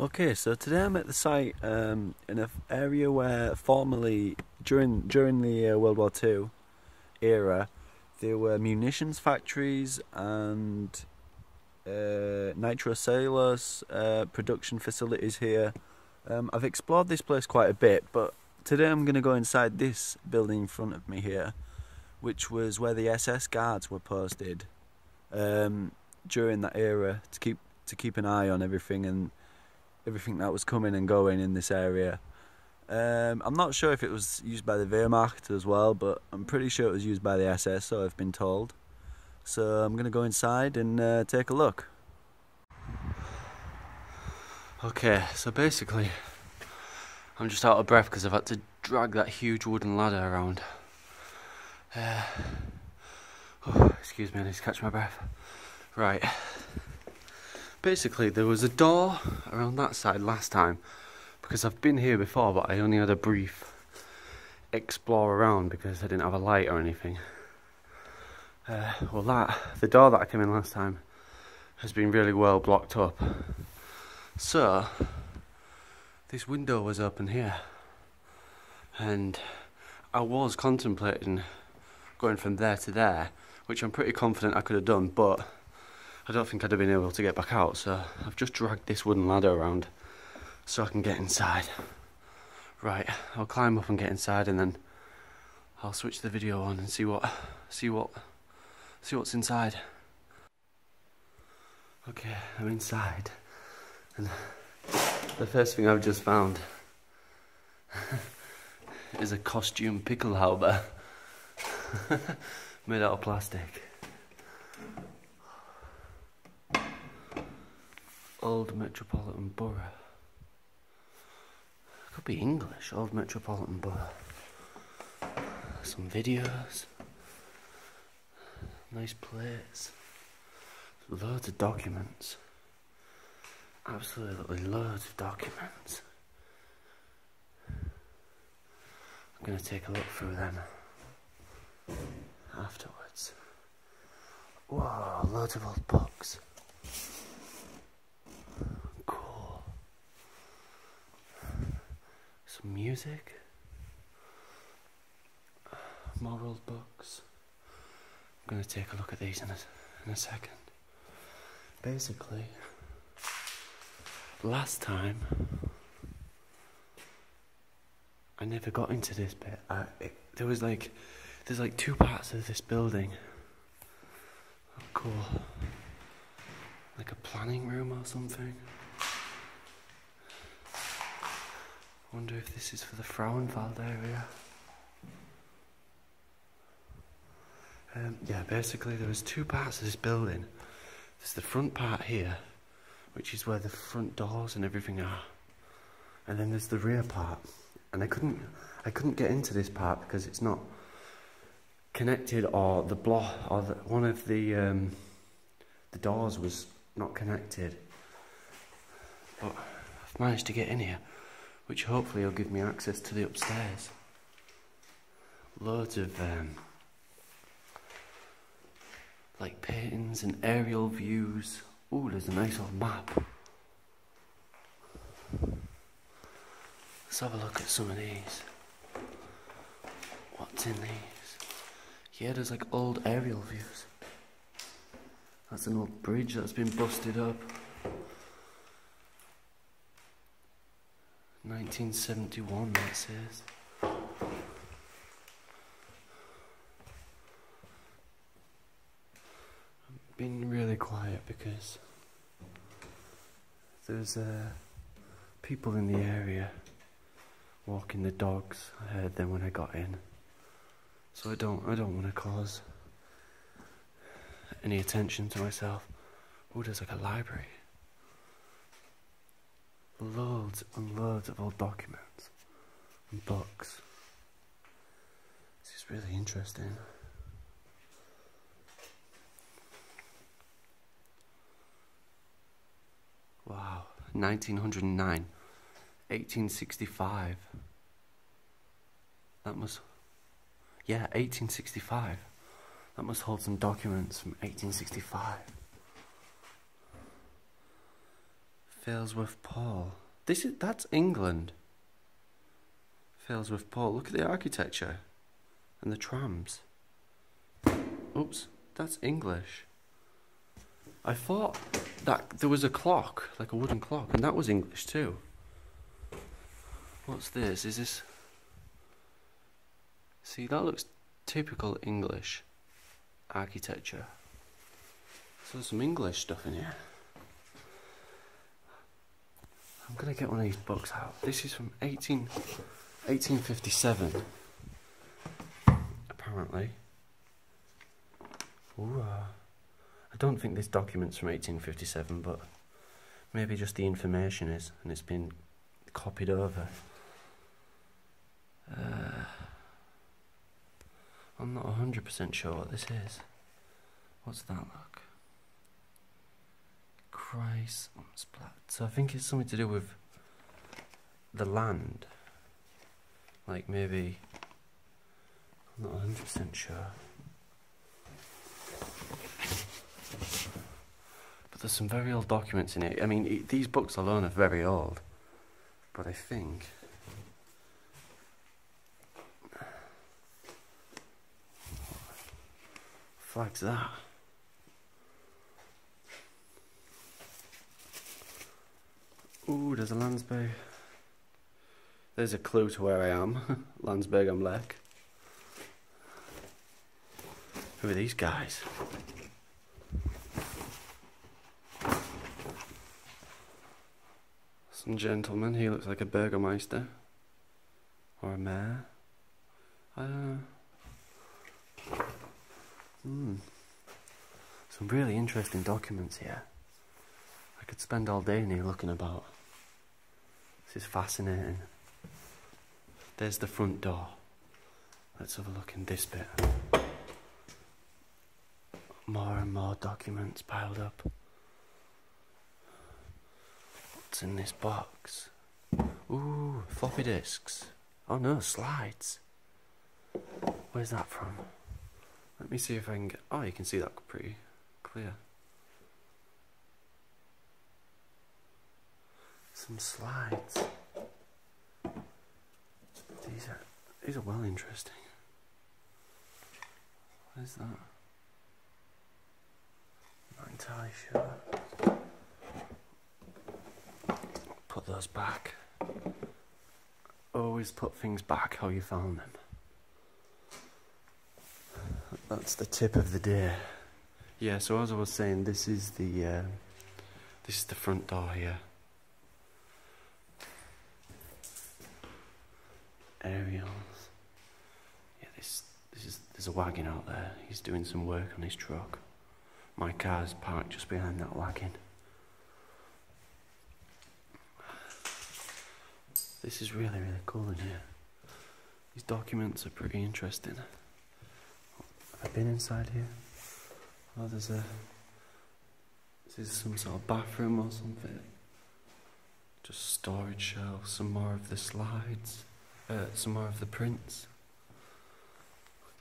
Okay, so today I'm at the site in an area where formerly, during the World War II era, there were munitions factories and nitrocellulose production facilities here. I've explored this place quite a bit, but today I'm going to go inside this building in front of me here, which was where the SS guards were posted during that era to keep an eye on everything and everything that was coming and going in this area. I'm not sure if it was used by the Wehrmacht as well, but I'm pretty sure it was used by the SS, so I've been told. So I'm going to go inside and take a look. Okay, so basically I'm just out of breath because I've had to drag that huge wooden ladder around. Excuse me, I need to catch my breath. Right. Basically, there was a door around that side last time because I've been here before, but I only had a brief explore around because I didn't have a light or anything. Well, the door that I came in last time has been really well blocked up. So, this window was open here, and I was contemplating going from there to there, which I'm pretty confident I could have done, but I don't think I'd have been able to get back out, so I've just dragged this wooden ladder around so I can get inside. Right, I'll climb up and get inside, and then I'll switch the video on and see what's inside. Okay, I'm inside, and the first thing I've just found is a costume Pickelhaube made out of plastic. Old Metropolitan Borough. Could be English, Old Metropolitan Borough. Some videos. Nice plates. Loads of documents. Absolutely loads of documents. I'm going to take a look through them afterwards. Whoa, loads of old books. Music, moral books. I'm going to take a look at these in a second. Basically, last time I never got into this bit. There's like two parts of this building. Oh, cool. Like a planning room or something. I wonder if this is for the Frauenwald area. Yeah, basically there was two parts of this building. There's the front part here, which is where the front doors and everything are, and then there's the rear part. And I couldn't get into this part because it's not connected, or the block, or one of the doors was not connected. But I've managed to get in here, which hopefully will give me access to the upstairs. Loads of like paintings and aerial views. Ooh, there's a nice old map. Let's have a look at some of these. What's in these? Yeah, there's like old aerial views. That's an old bridge that's been busted up. 1971, that says. I've been really quiet because there's people in the area walking the dogs. I heard them when I got in, so I don't want to cause any attention to myself. Oh, there's like a library. Loads and loads of old documents and books. This is really interesting. Wow, 1909, 1865. That must, yeah, 1865. That must hold some documents from 1865. Fails with Paul. That's England. Fails with Paul. Look at the architecture and the trams. Oops, that's English. I thought that there was a clock, like a wooden clock, and that was English too. What's this? Is this... See, that looks typical English architecture. So there's some English stuff in here. I'm gonna get one of these books out. This is from 1857, apparently. Ooh, I don't think this document's from 1857, but maybe just the information is, and it's been copied over. I'm not 100% sure what this is. What's that look? Christ, I'm splat. So I think it's something to do with the land. Like maybe, I'm not 100% sure. But there's some very old documents in here. I mean, these books alone are very old. But I think... Flags that. Ooh, there's a Landsberg. There's a clue to where I am. Landsberg am Lech. Who are these guys? Some gentleman. He looks like a burgomeister. Or a mayor. I don't know. Some really interesting documents here. I could spend all day in here looking about. This is fascinating. There's the front door. Let's have a look in this bit. More and more documents piled up. What's in this box? Ooh, floppy disks. Oh no, slides. Where's that from? Let me see if I can get... Oh, you can see that pretty clear. Some slides. These are well interesting. What is that? Not entirely sure. Put those back. Always put things back how you found them. That's the tip of the day. Yeah, so as I was saying, this is the front door here. Aerials. Yeah, there's a wagon out there. He's doing some work on his truck. My car's parked just behind that wagon. This is really, really cool in here. These documents are pretty interesting. I've been inside here. Oh, there's a... This is some sort of bathroom or something. Just storage shelves, some more of the slides. Some more of the prints.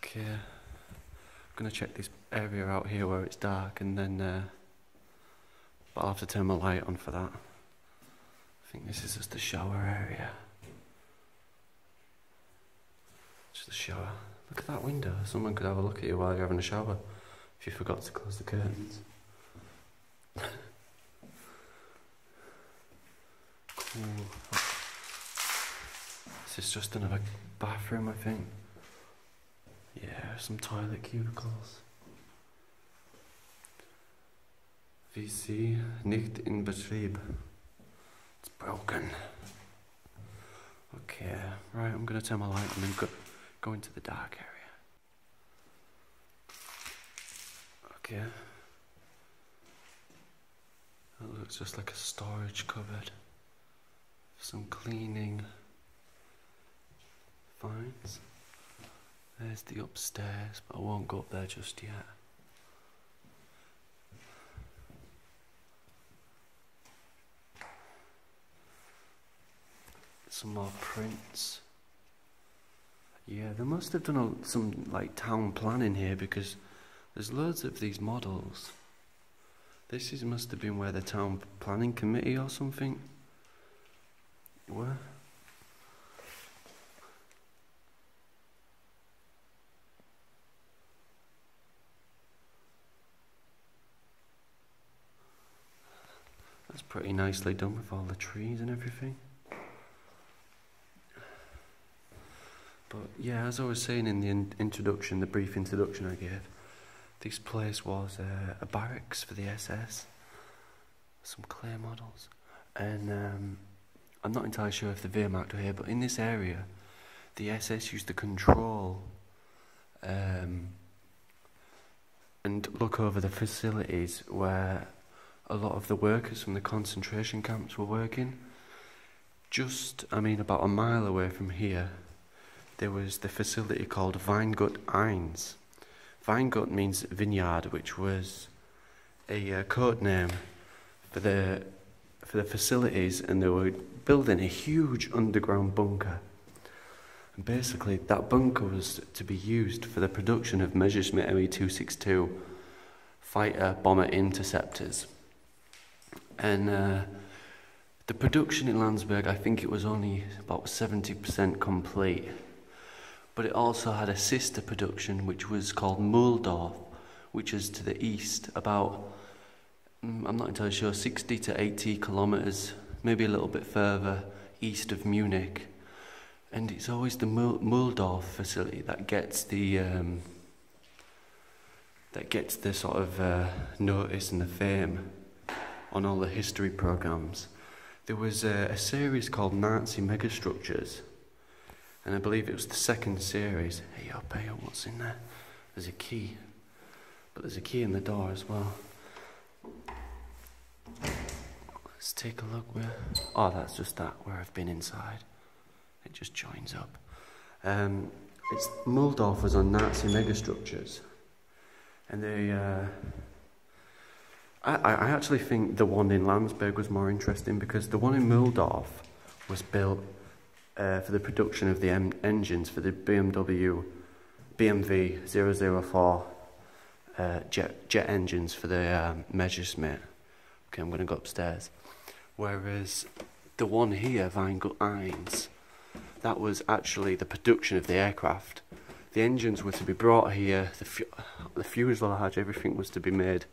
Okay. I'm gonna check this area out here where it's dark and then... but I'll have to turn my light on for that. I think this is just the shower area. Just the shower. Look at that window. Someone could have a look at you while you're having a shower if you forgot to close the curtains. Cool. This is just another bathroom, I think. Yeah, some toilet cubicles. WC nicht in Betrieb. It's broken. Okay, right, I'm gonna turn my light on and go into the dark area. Okay. That looks just like a storage cupboard. Some cleaning finds. There's the upstairs, but I won't go up there just yet. Some more prints. Yeah, they must have done some like town planning here because there's loads of these models. This is, must have been where the town planning committee or something were. That's pretty nicely done with all the trees and everything. But yeah, as I was saying in the introduction, the brief introduction I gave, this place was a barracks for the SS, some clear models, and I'm not entirely sure if the Wehrmacht were here, but in this area, the SS used to control and look over the facilities where a lot of the workers from the concentration camps were working. Just, I mean, about a mile away from here, there was the facility called Weingut Eins. Weingut means vineyard, which was a code name for the facilities, and they were building a huge underground bunker. And basically, that bunker was to be used for the production of Messerschmitt Me 262 fighter bomber interceptors. And the production in Landsberg, I think it was only about 70% complete. But it also had a sister production which was called Mühldorf, which is to the east, about, I'm not entirely sure, 60 to 80 kilometres, maybe a little bit further, east of Munich. And it's always the Mühldorf facility that gets the sort of notice and the fame on all the history programmes. There was a series called Nazi Megastructures, and I believe it was the second series. Hey up, what's in there? There's a key. But there's a key in the door as well. Let's take a look where... Oh, that's just that, where I've been inside. It just joins up. Mühldorf was on Nazi megastructures. And they... I actually think the one in Landsberg was more interesting, because the one in Mühldorf was built for the production of the engines for the BMW 004 jet engines for the Messerschmitt. Okay, I'm going to go upstairs. Whereas the one here, Weingut Eins, that was actually the production of the aircraft. The engines were to be brought here, the fuselage, everything was to be made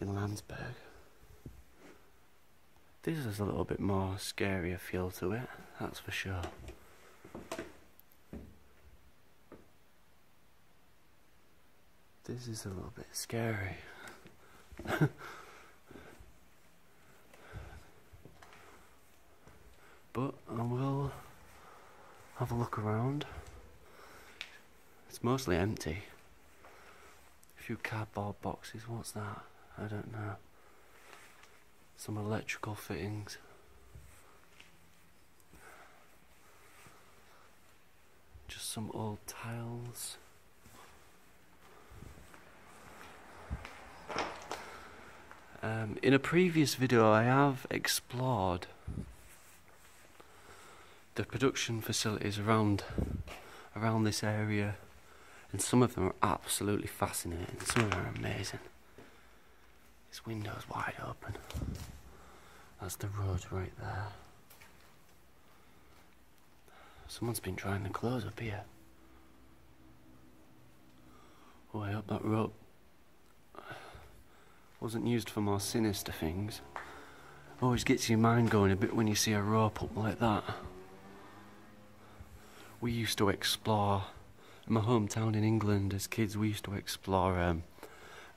in Landsberg. This is a little bit more scarier feel to it, that's for sure. This is a little bit scary. But I will have a look around. It's mostly empty. A few cardboard boxes, what's that? I don't know. Some electrical fittings. Just some old tiles. In a previous video I have explored the production facilities around this area, and some of them are absolutely fascinating, some of them are amazing. This window's wide open. That's the road right there. Someone's been drying the clothes up here. Oh, I hope that rope wasn't used for more sinister things. Always gets your mind going a bit when you see a rope up like that. We used to explore, in my hometown in England as kids, we used to explore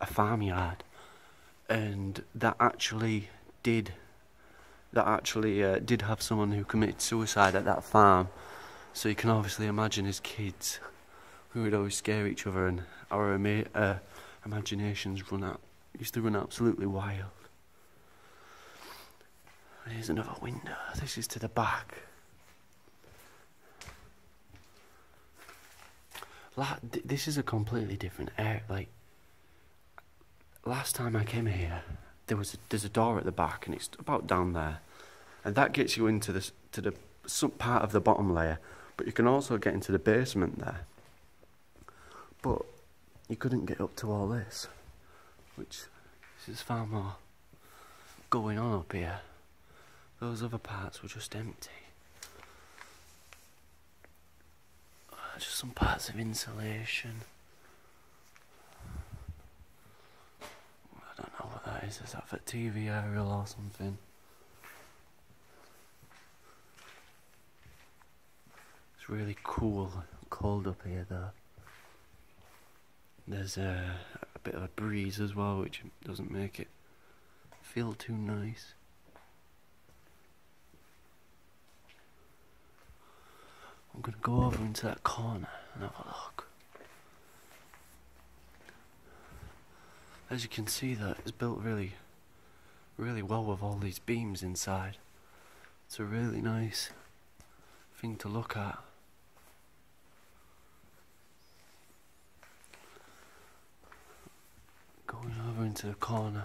a farmyard. And that actually did have someone who committed suicide at that farm. So you can obviously imagine, as kids, we would always scare each other, and our imaginations used to run absolutely wild. Here's another window. This is to the back. This is a completely different area. Like, last time I came here, there's a door at the back, and it's about down there, and that gets you into the some part of the bottom layer. But you can also get into the basement there. But you couldn't get up to all this, which there's far more going on up here. Those other parts were just empty. Just some parts of insulation. I don't know what that is. Is that for TV aerial or something? It's really cool, cold up here though. There's a bit of a breeze as well, which doesn't make it feel too nice. I'm going to go over into that corner and have a look. As you can see, that it's built really, really well with all these beams inside. It's a really nice thing to look at. Going over into the corner.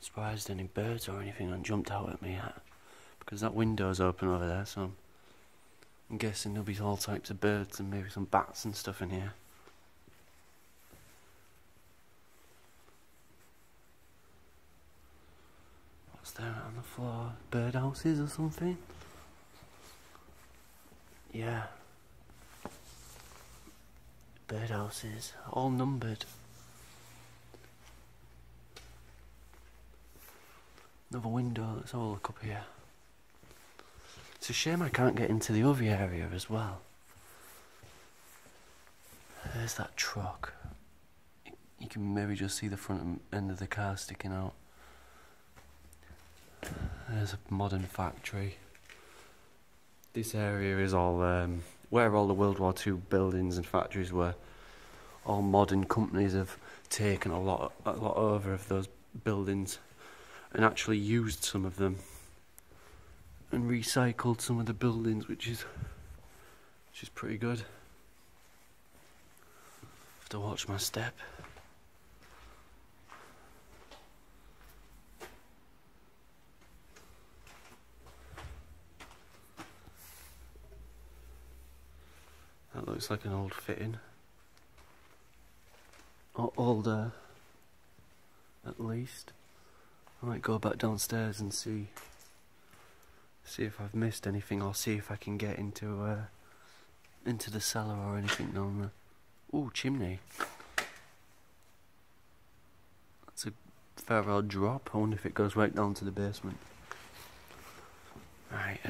Surprised any birds or anything haven't jumped out at me yet, because that window's open over there, so I'm guessing there'll be all types of birds and maybe some bats and stuff in here. What's there on the floor? Birdhouses or something? Yeah. Birdhouses, all numbered. Another window, let's have a look up here. It's a shame I can't get into the other area as well. There's that truck. You can maybe just see the front end of the car sticking out. There's a modern factory. This area is all where all the World War II buildings and factories were. All modern companies have taken a lot over of those buildings, and actually used some of them and recycled some of the buildings, which is pretty good. Have to watch my step. That looks like an old fitting, or older at least. I might go back downstairs and see if I've missed anything, or see if I can get into the cellar or anything down there. Ooh, chimney. That's a fair old drop. I wonder if it goes right down to the basement. Right.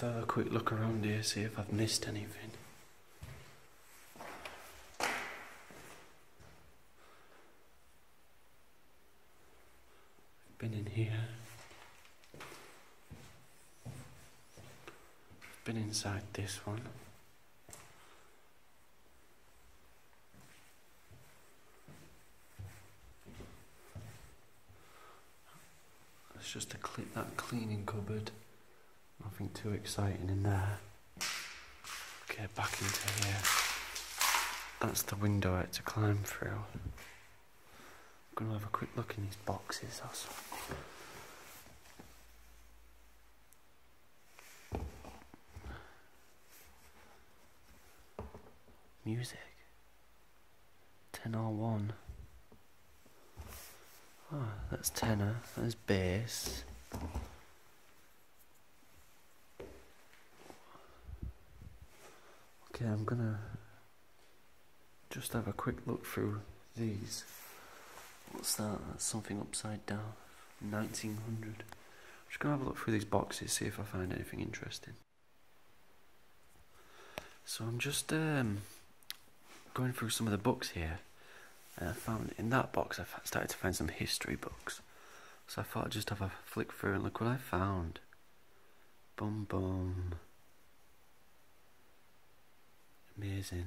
Have a quick look around here, see if I've missed anything. I've been in here. I've been inside this one. That's just a clip, that cleaning cupboard. Nothing too exciting in there. Okay, back into here. That's the window I had to climb through. I'm gonna have a quick look in these boxes also. Music. 10R1. Oh, that's tenor, that's bass. Okay, I'm gonna just have a quick look through these. What's that? That's something upside down. 1900. I'm just gonna have a look through these boxes, see if I find anything interesting. So I'm just going through some of the books here. And I found in that box, I started to find some history books. So I thought I'd just have a flick through and look what I found. Boom, boom. Amazing.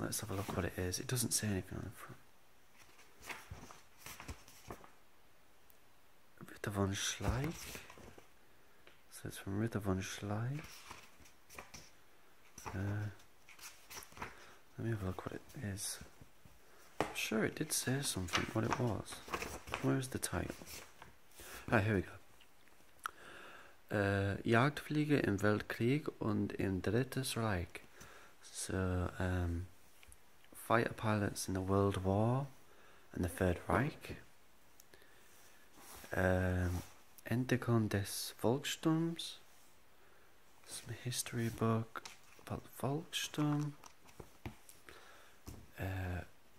Let's have a look what it is. It doesn't say anything on the front. Ritter von Schleich. So it's from Ritter von Schleich. Let me have a look what it is. Sure, it did say something, what it was. Where's the title? Ah, here we go. Jagdflieger im Weltkrieg und im Drittes Reich. So, fighter pilots in the World War and the Third Reich. Entdeckung des Volkssturms. Some history book about the Volkssturm.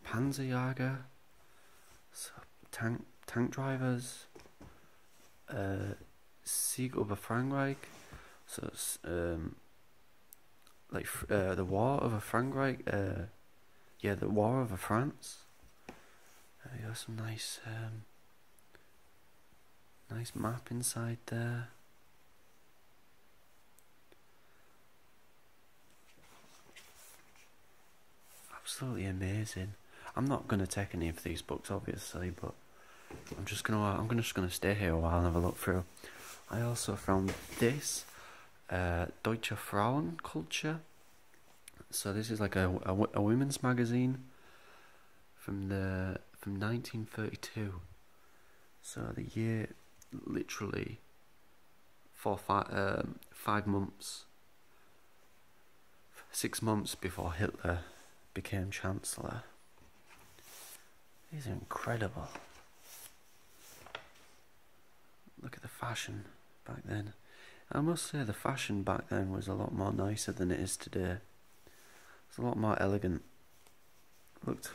Panzerjäger, so tank drivers, Sieg over Frankreich, so it's, like the war over Frankreich, yeah, the war over France. You got some nice, nice map inside there. Absolutely amazing. I'm not gonna take any of these books, obviously, but I'm just gonna stay here a while and have a look through. I also found this Deutsche Frauenkultur. So this is like a women's magazine from 1932. So the year literally for 6 months before Hitler became Chancellor. These are incredible. Look at the fashion back then. I must say the fashion back then was a lot more nicer than it is today. It's a lot more elegant. It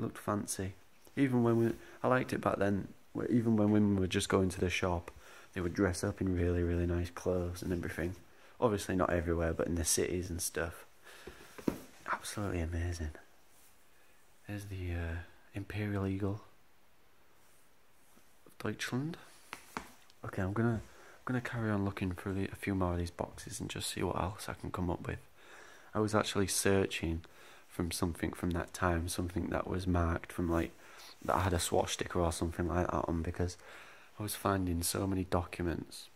looked fancy. Even when I liked it back then. Even when women were just going to the shop, they would dress up in really, really nice clothes and everything. Obviously not everywhere, but in the cities and stuff. Absolutely amazing. There's the Imperial Eagle of Deutschland. Okay, I'm gonna carry on looking through a few more of these boxes and just see what else I can come up with. I was actually searching from something from that time, something that was marked from like that had a swatch sticker or something like that on, because I was finding so many documents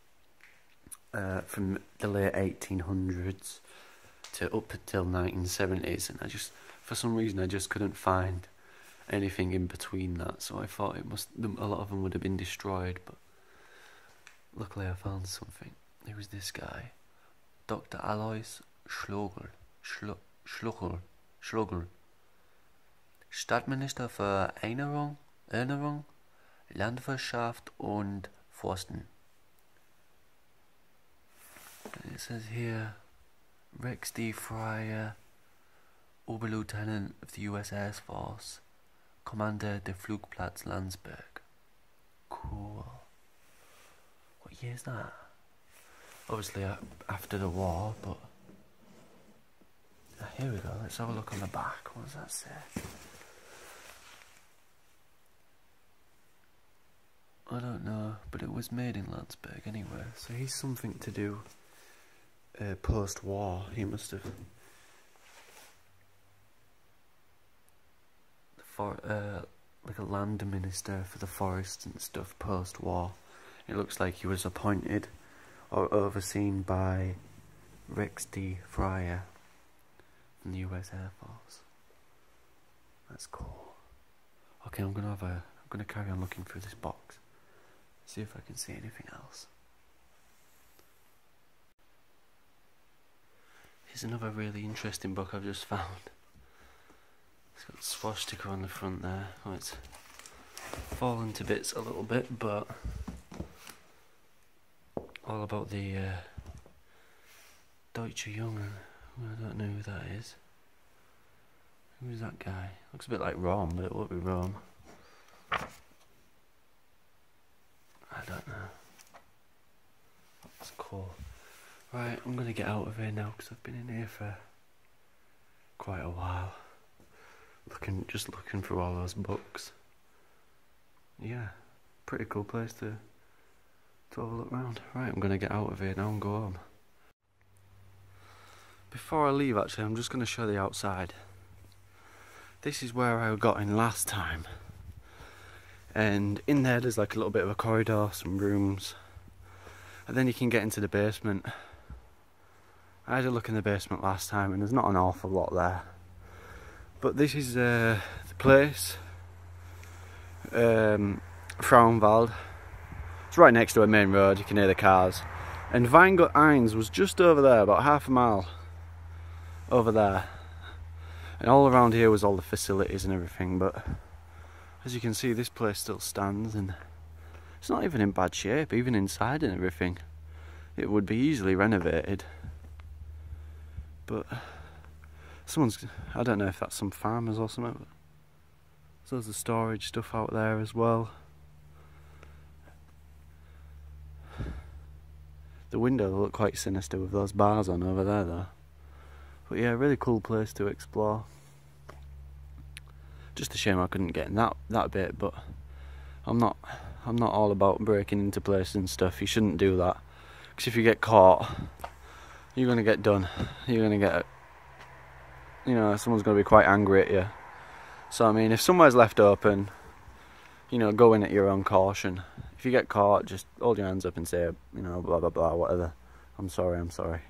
from the late 1800s to up until 1970s, and I just, for some reason, I just couldn't find anything in between that. So I thought a lot of them would have been destroyed, but luckily I found something. It was this guy, Dr. Alois Schlogel, Stadtminister für Ernährung, Landwirtschaft und Forsten. And it says here, Rex D. Fryer, Oberlieutenant of the US Air Force, Commander der Flugplatz Landsberg. Cool. What year is that? Obviously after the war, but... Here we go, let's have a look on the back. What does that say? I don't know, but it was made in Landsberg anyway, so he's something to do. Post-war, he must have. Like a land minister for the forest and stuff post-war. It looks like he was appointed or overseen by Rex D. Fryer from the US Air Force. That's cool. Okay, I'm gonna carry on looking through this box. See if I can see anything else. Here's another really interesting book I've just found. It's got a swatch sticker on the front there. Oh, it's fallen to bits a little bit, but all about the Deutsche Jungen. I don't know who that is. Who's that guy? Looks a bit like Rome, but it won't be Rome. I don't know. That's cool. Right, I'm going to get out of here now because I've been in here for quite a while. Just looking through all those books. Yeah, pretty cool place to have a look around. Right, I'm going to get out of here now and go home. Before I leave, actually, I'm just going to show the outside. This is where I got in last time. And in there, there's like a little bit of a corridor, some rooms. And then you can get into the basement. I had a look in the basement last time and there's not an awful lot there. But this is the place, Frauenwald. It's right next to a main road, you can hear the cars. And Weingut Eins was just over there, about half a mile over there. And all around here was all the facilities and everything, but as you can see, this place still stands and it's not even in bad shape, even inside and everything. It would be easily renovated. But someone's, I don't know if that's some farmers or something, but so there's the storage stuff out there as well. The windows look quite sinister with those bars on over there though. But yeah, really cool place to explore. Just a shame I couldn't get in that bit, but I'm not all about breaking into places and stuff. You shouldn't do that, because if you get caught, you're gonna get done. You're gonna get, you know, someone's gonna be quite angry at you. So I mean, if somewhere's left open, you know, go in at your own caution. If you get caught, just hold your hands up and say, you know, blah, blah, blah, whatever. I'm sorry, I'm sorry.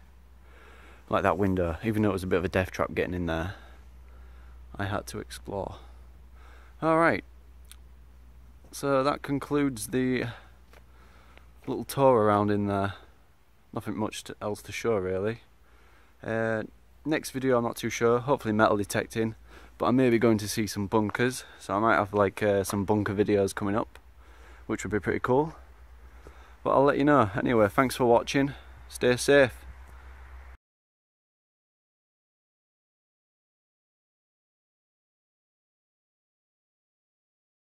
Like that window, even though it was a bit of a death trap getting in there, I had to explore. Alright, so that concludes the little tour around in there. Nothing much else to show really. Next video I'm not too sure, hopefully metal detecting. But I may be going to see some bunkers, so I might have like some bunker videos coming up, which would be pretty cool. But I'll let you know. Anyway, thanks for watching, stay safe.